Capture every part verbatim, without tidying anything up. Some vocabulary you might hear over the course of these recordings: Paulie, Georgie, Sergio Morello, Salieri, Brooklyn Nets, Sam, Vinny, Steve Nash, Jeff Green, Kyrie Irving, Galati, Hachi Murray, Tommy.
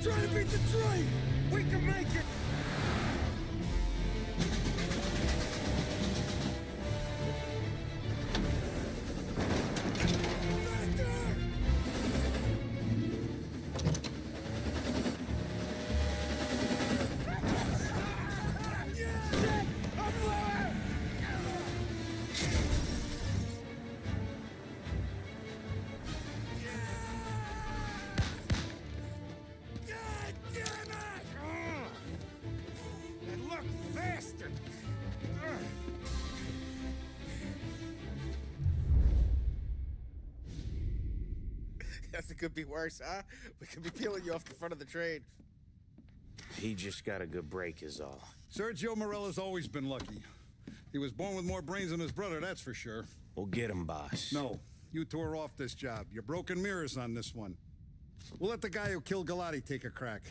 Try to beat the train! We can make it! Nothing could be worse, huh? We could be peeling you off the front of the train. He just got a good break is all. Sergio Morello's always been lucky. He was born with more brains than his brother, that's for sure. We'll get him, boss. No, you two are off this job. You're broken mirrors on this one. We'll let the guy who killed Galati take a crack.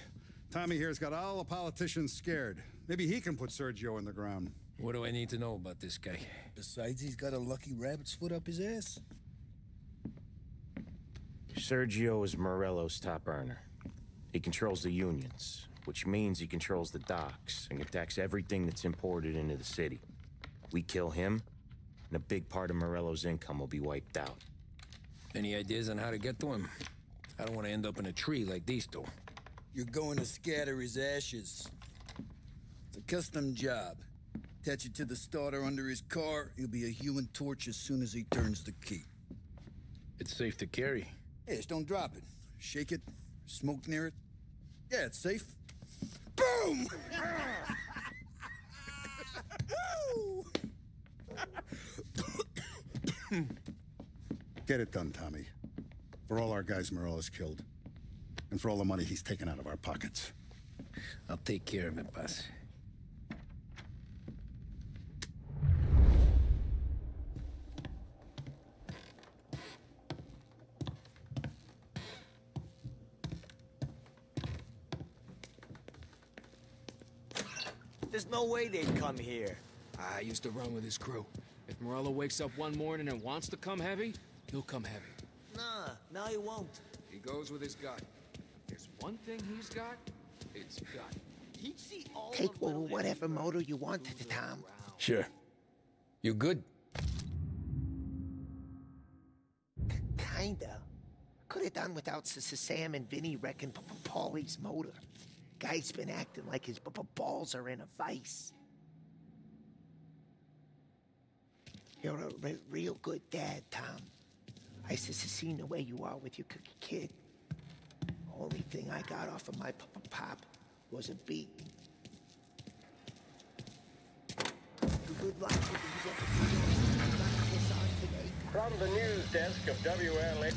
Tommy here's got all the politicians scared. Maybe he can put Sergio in the ground. What do I need to know about this guy? Besides, he's got a lucky rabbit's foot up his ass. Sergio is Morello's top earner. He controls the unions, which means he controls the docks and attacks everything that's imported into the city. We kill him, and a big part of Morello's income will be wiped out. Any ideas on how to get to him? I don't want to end up in a tree like these two. You're going to scatter his ashes. It's a custom job. Attach it to the starter under his car. He'll be a human torch as soon as he turns the key. It's safe to carry. Yeah, just don't drop it. Shake it, smoke near it. Yeah, it's safe. Boom! Get it done, Tommy. For all our guys Morello's killed. And for all the money he's taken out of our pockets. I'll take care of it, boss. There's no way they'd come here. I used to run with his crew. If Morello wakes up one morning and wants to come heavy, he'll come heavy. Nah, no, he won't. He goes with his gut. There's one thing he's got, it's gut. He'd see all Take of well, whatever motor you want, Tom. Sure. You good? Kinda. Could have done without Sam and Vinny wrecking Paulie's motor. Guy's been acting like his b b balls are in a vice. You're a re real good dad, Tom. I seen the way you are with your kid. Only thing I got off of my p p pop was a beat. Good luck with these today. From the news desk of W L A.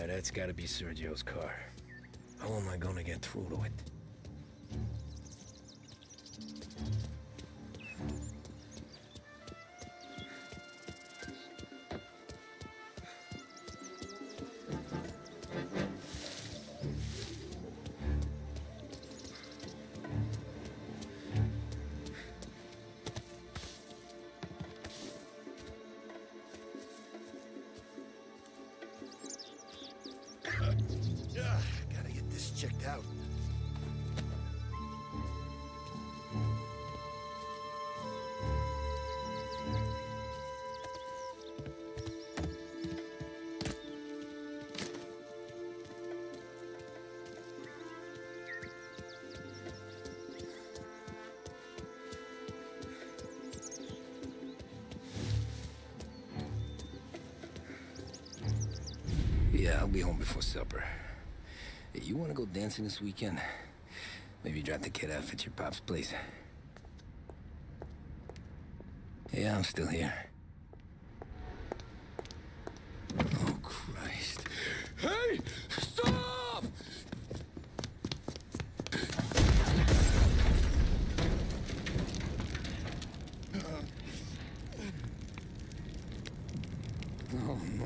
Yeah, that's gotta be Sergio's car. How am I gonna get through to it? Yeah, I'll be home before supper. Hey, you wanna go dancing this weekend? Maybe drop the kid off at your pop's place. Yeah, I'm still here. Oh, Christ. Hey! Stop! No, no, no.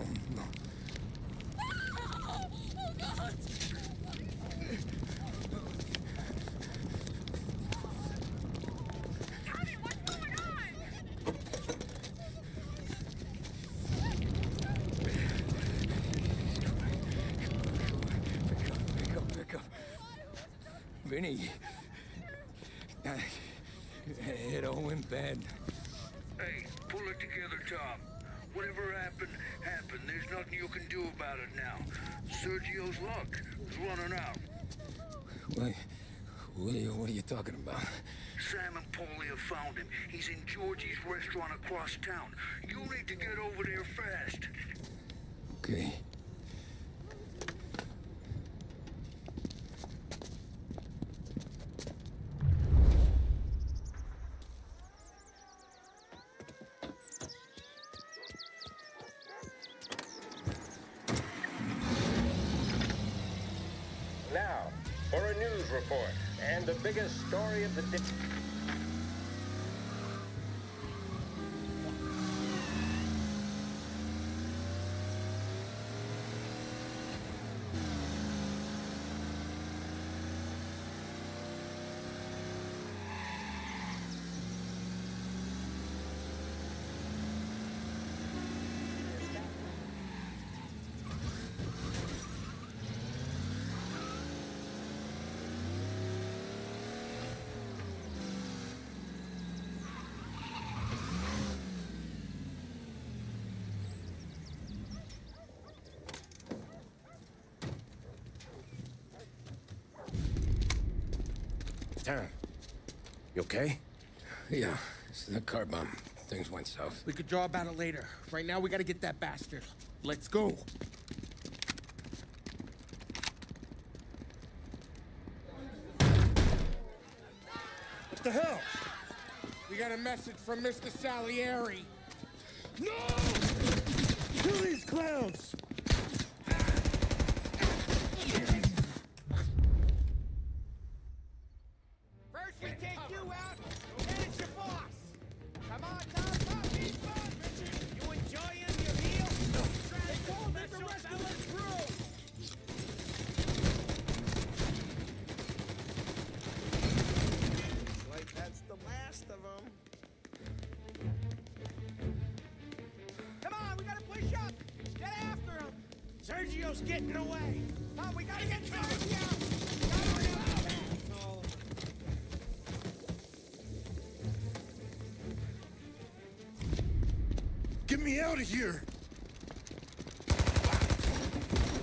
Vinny, uh, it all went bad. Hey, pull it together, Tom. Whatever happened, happened. There's nothing you can do about it now. Sergio's luck is running out. What, what, are, you, what are you talking about? Sam and Paulie have found him. He's in Georgie's restaurant across town. You need to get over there fast. Okay. Report and the biggest story of the day. Sam, you okay? Yeah, it's the car bomb. Things went south. We could draw about it later. Right now, we gotta get that bastard. Let's go. What the hell? We got a message from Mister Salieri. No! Kill these clowns! Sergio's getting away. Oh, we gotta get Sergio. Get me out of here.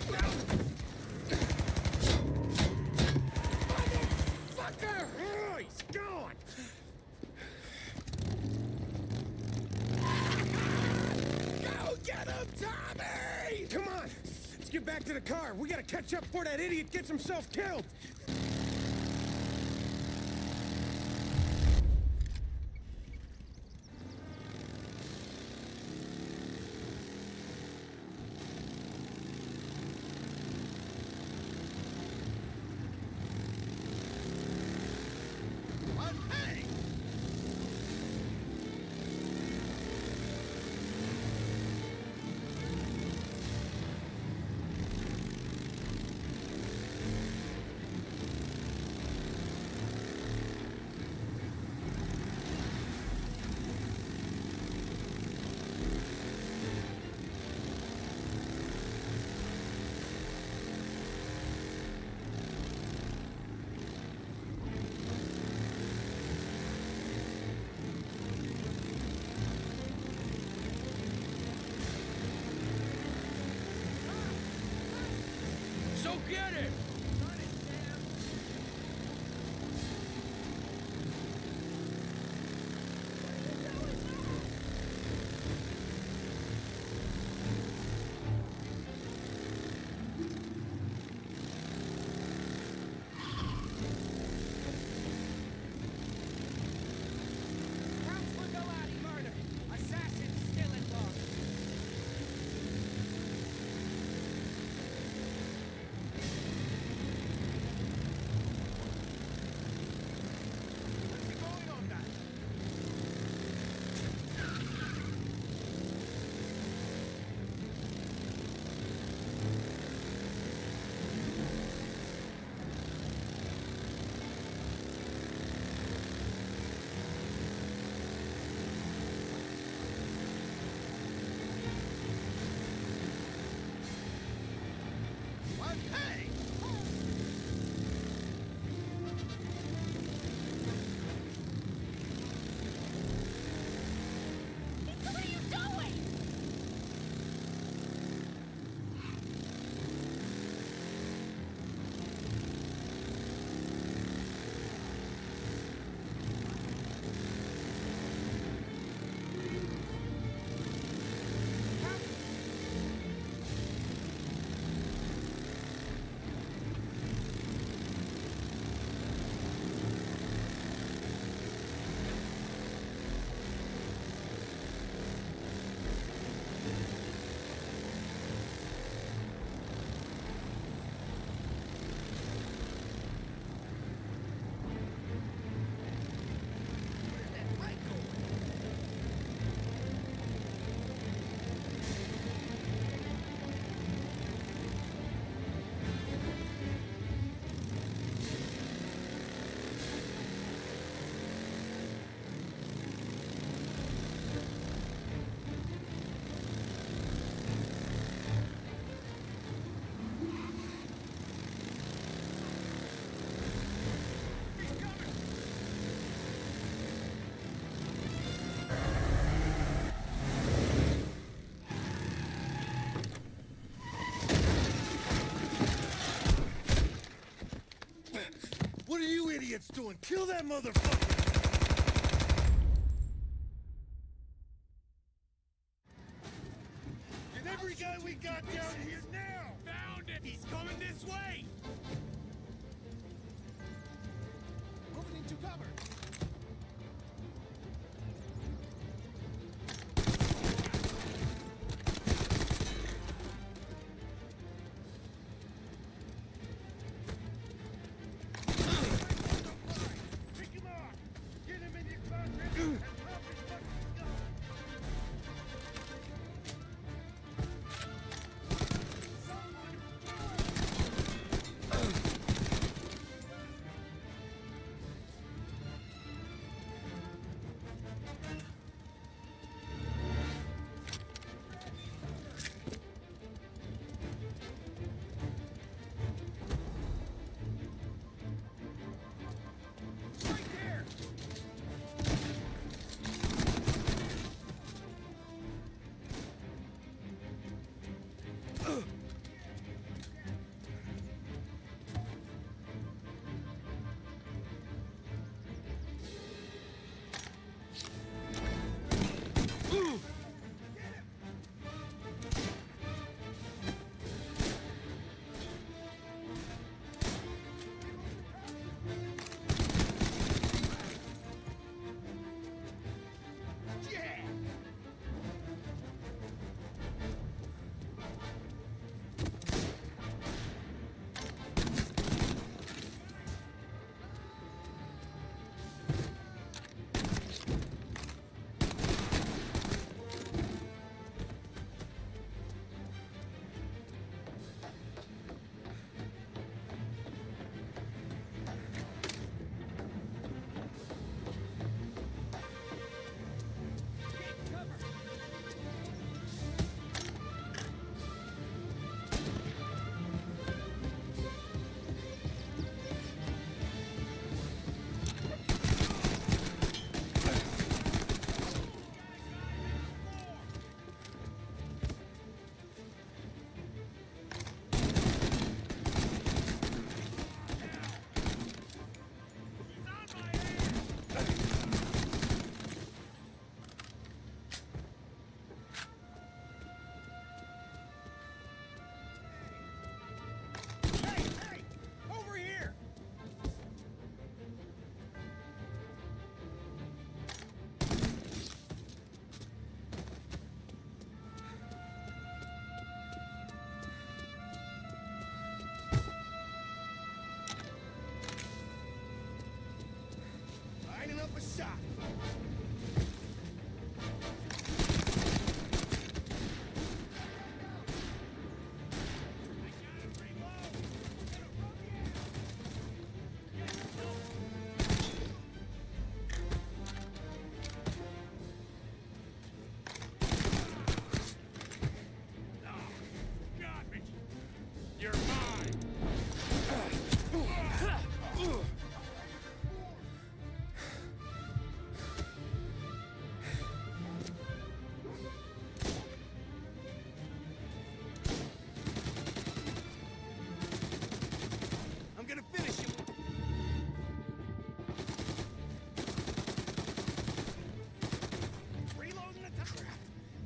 Motherfucker! Oh, he's gone. Go get him, Tommy! Come on. Get back to the car. We gotta catch up before that idiot gets himself killed. Get him! What are you idiots doing? Kill that motherfucker! Get every guy we got down here now! Found it! He's coming this way! Moving into cover!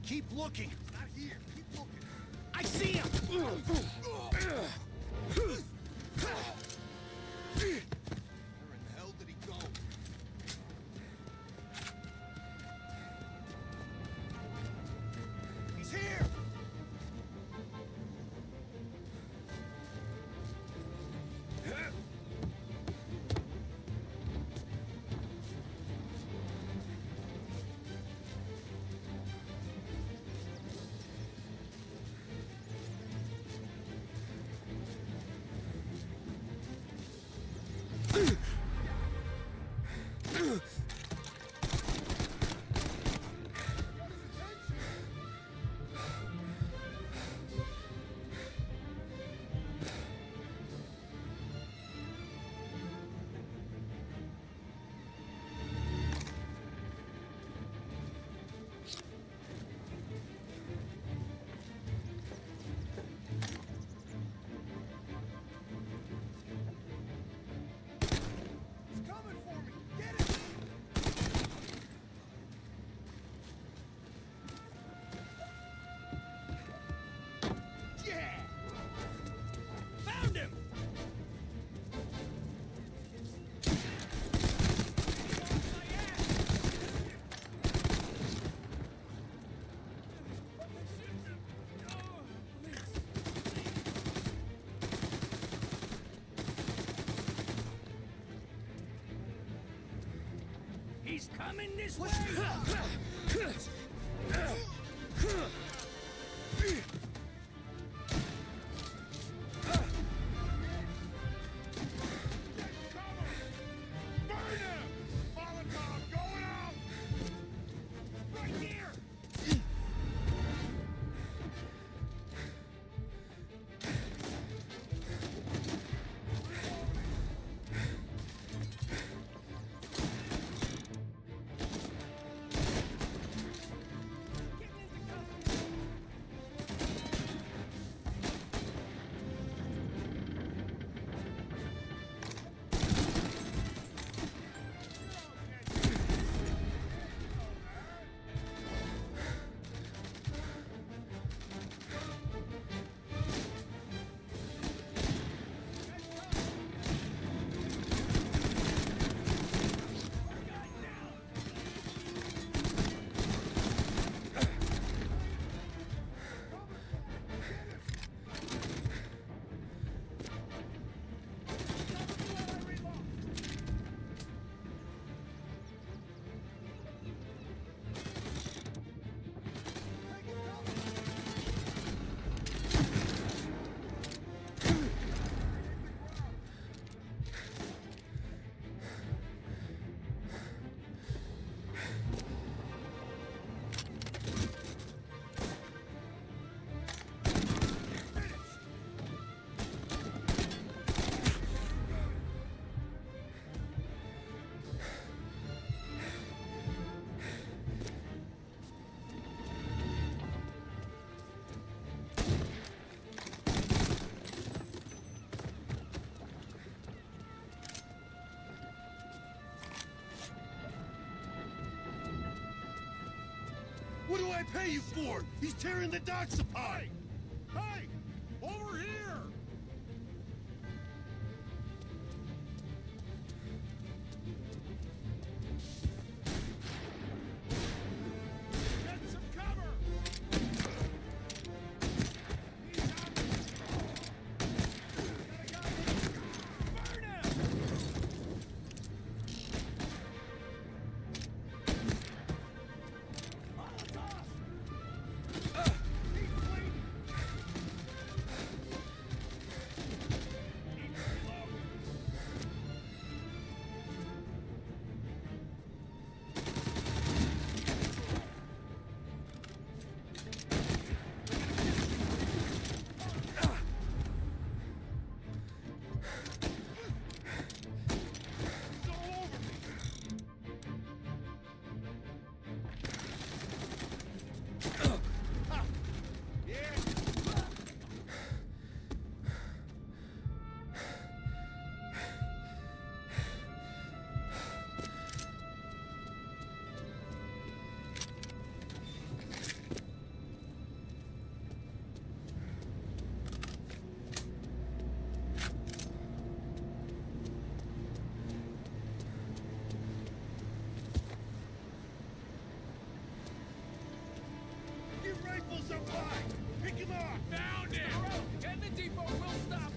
Keep looking. It's not here. Keep looking. I see him. Where in the hell did he go? He's here. He's coming this way! What do I pay you for? He's tearing the docks apart! Hey! Hey! Over here! alive! Pick him up! Found him! All right, get in the depot, we'll stop him!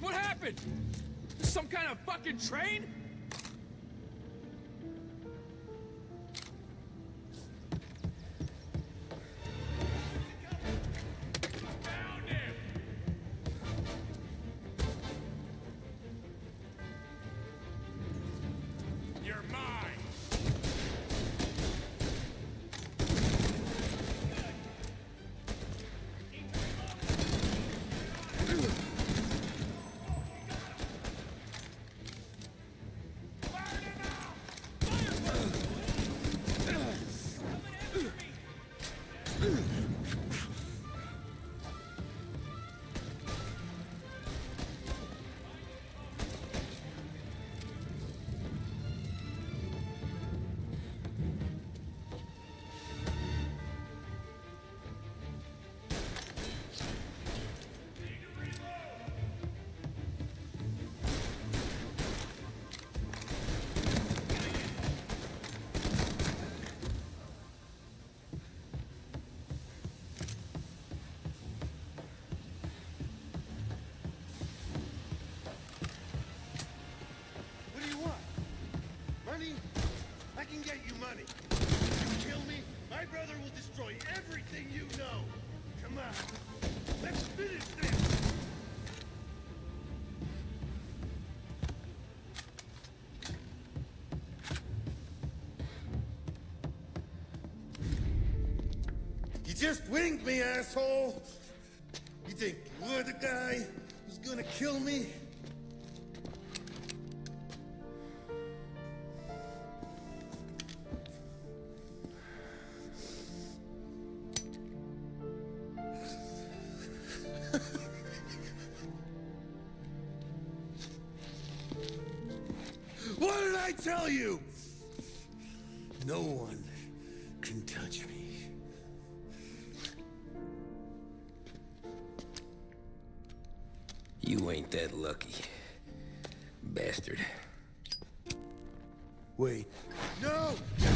What happened? Some kind of fucking train? Just winged me, asshole! You think you're the guy who's gonna kill me? What did I tell you? No one can touch me. You ain't that lucky, bastard. Wait. No!